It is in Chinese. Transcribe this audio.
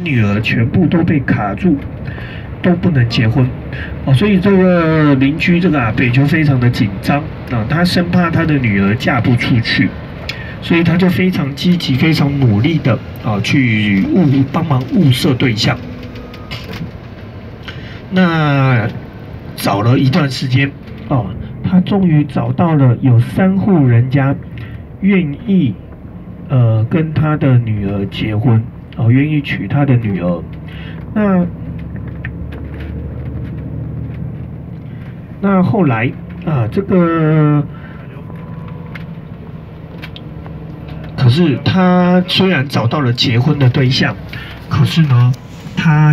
女儿全部都被卡住，都不能结婚哦，所以这个邻居这个阿伯就非常的紧张啊，他生怕他的女儿嫁不出去，所以他就非常积极、非常努力的啊去帮忙物色对象。那找了一段时间哦，他终于找到了有3户人家愿意跟他的女儿结婚。 哦，愿意娶他的女儿，那后来啊，这个可是他虽然找到了结婚的对象，可是呢，他。